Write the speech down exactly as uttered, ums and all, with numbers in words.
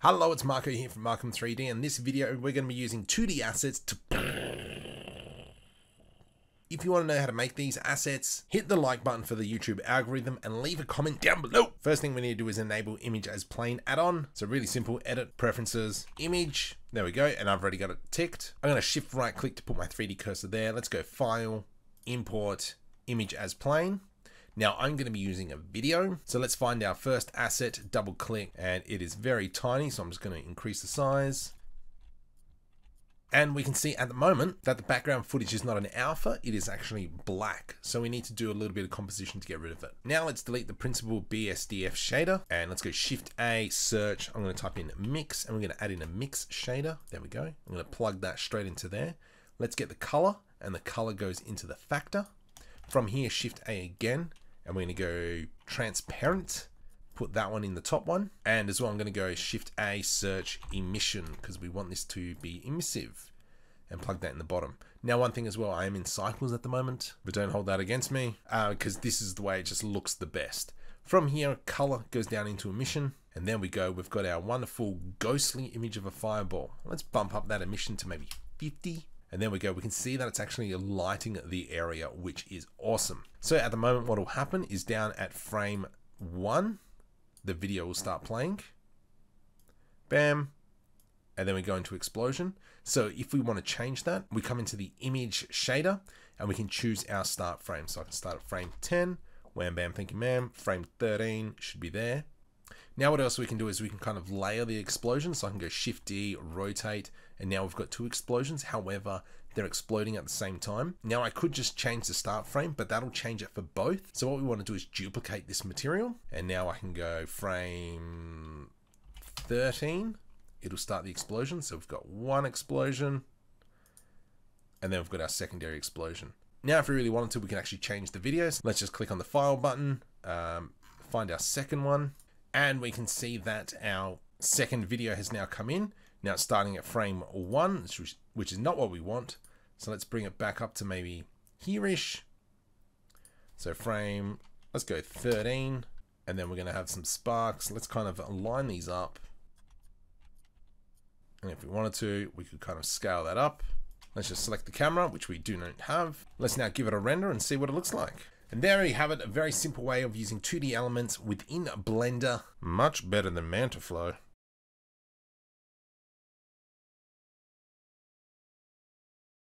Hello, it's Marco here from Markom three D, and in this video we're going to be using two D assets to... If you want to know how to make these assets, hit the like button for the YouTube algorithm and leave a comment down below. First thing we need to do is enable Image as Plane add-on. So really simple, edit, preferences, image. There we go, and I've already got it ticked. I'm going to shift right click to put my three D cursor there. Let's go File, Import, Image as Plane. Now I'm going to be using a video. So let's find our first asset, double click, and it is very tiny. So I'm just going to increase the size. And we can see at the moment that the background footage is not an alpha, it is actually black. So we need to do a little bit of composition to get rid of it. Now let's delete the principal B S D F shader and let's go Shift A, search. I'm going to type in mix and we're going to add in a mix shader. There we go. I'm going to plug that straight into there. Let's get the color and the color goes into the factor. From here, Shift A again. And we're going to go transparent, put that one in the top one. And as well, I'm going to go Shift A, search emission, because we want this to be emissive and plug that in the bottom. Now, one thing as well, I am in Cycles at the moment, but don't hold that against me because uh, this is the way it just looks the best. From here, color goes down into emission. And there we go. We've got our wonderful ghostly image of a fireball. Let's bump up that emission to maybe fifty. And there we go, we can see that it's actually lighting the area, which is awesome. So at the moment, what will happen is down at frame one, the video will start playing. Bam. And then we go into explosion. So if we want to change that, we come into the image shader and we can choose our start frame. So I can start at frame ten, wham, bam, thank you, ma'am. Frame thirteen should be there. Now what else we can do is we can kind of layer the explosion. So I can go Shift D, rotate, and now we've got two explosions. However, they're exploding at the same time. Now I could just change the start frame, but that'll change it for both. So what we want to do is duplicate this material. And now I can go frame thirteen. It'll start the explosion. So we've got one explosion and then we've got our secondary explosion. Now, if we really wanted to, we can actually change the videos. Let's just click on the file button, um, find our second one. And we can see that our second video has now come in. Now it's starting at frame one, which is not what we want. So let's bring it back up to maybe here-ish. So frame, let's go thirteen. And then we're going to have some sparks. Let's kind of line these up. And if we wanted to, we could kind of scale that up. Let's just select the camera, which we do not have. Let's now give it a render and see what it looks like. And there you have it, a very simple way of using two D elements within Blender. Much better than Mantaflow.